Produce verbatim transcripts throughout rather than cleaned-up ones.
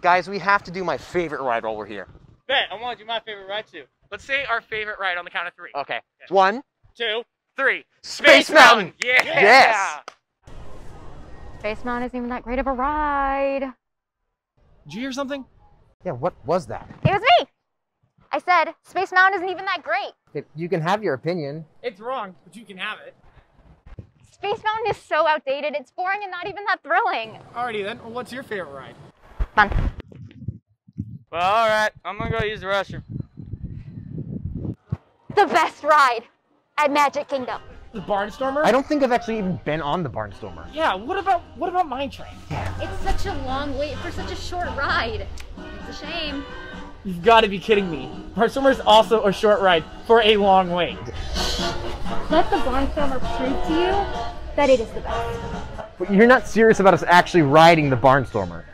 Guys, we have to do my favorite ride while we're here. Bet, I want to do my favorite ride too. Let's say our favorite ride on the count of three. Okay. Yeah. One, two, three. Space, Space Mountain. Mountain. Yeah. Yes. Space Mountain isn't even that great of a ride. Did you hear something? Yeah, what was that? It was me. I said, Space Mountain isn't even that great. It, you can have your opinion. It's wrong, but you can have it. Space Mountain is so outdated. It's boring and not even that thrilling. Alrighty then, well, what's your favorite ride? Fun. Well, alright, I'm gonna go use the restroom. The best ride at Magic Kingdom. The Barnstormer? I don't think I've actually even been on the Barnstormer. Yeah, what about what about Mine Train? Yeah. It's such a long wait for such a short ride. It's a shame. You've got to be kidding me. Barnstormer is also a short ride for a long wait. Let the Barnstormer prove to you that it is the best. But you're not serious about us actually riding the Barnstormer.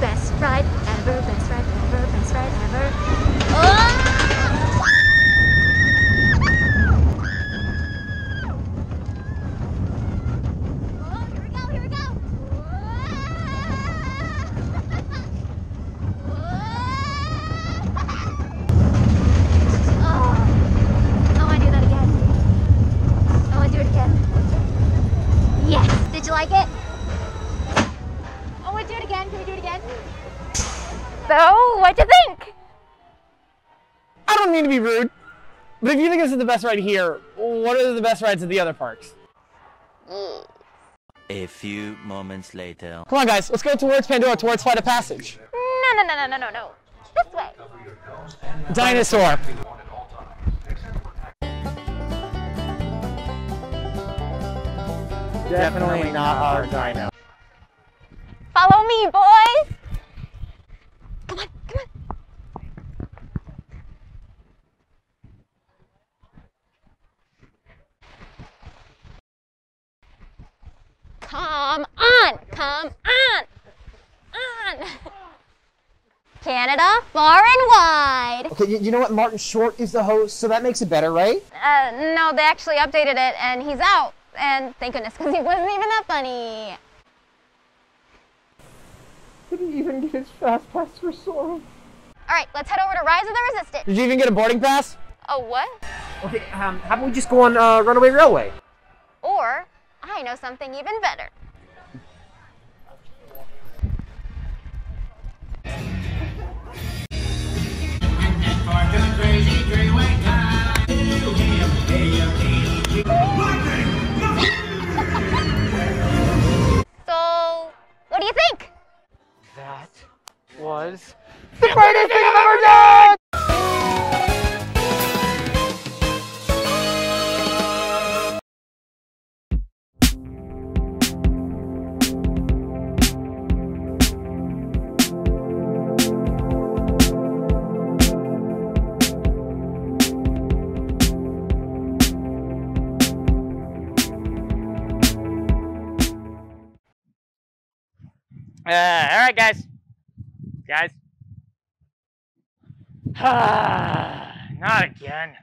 Best ride ever, best ride ever, best ride ever. Oh! Oh, here we go, here we go. Oh, I want to do that again. I want to do it again. Yes, did you like it? Do it again. Can we do it again? So, what'd you think? I don't mean to be rude, but if you think this is the best ride here, what are the best rides at the other parks? A few moments later. Come on, guys. Let's go towards Pandora, towards Flight of Passage. No, no, no, no, no, no, no. This way. Dinosaur. Definitely not our dino. Follow me, boys! Come on, come on! Come on, come on, on! Canada, far and wide! Okay, you, you know what? Martin Short is the host, so that makes it better, right? Uh, no, they actually updated it and he's out. And thank goodness, because he wasn't even that funny. Couldn't even get his fast pass for Sora. Alright, let's head over to Rise of the Resistance. Did you even get a boarding pass? Oh, what? Okay, um, how about we just go on uh, Runaway Railway? Or, I know something even better. So, what do you think? That was the greatest thing I've ever done! Uh, all right, guys, guys, ah, not again.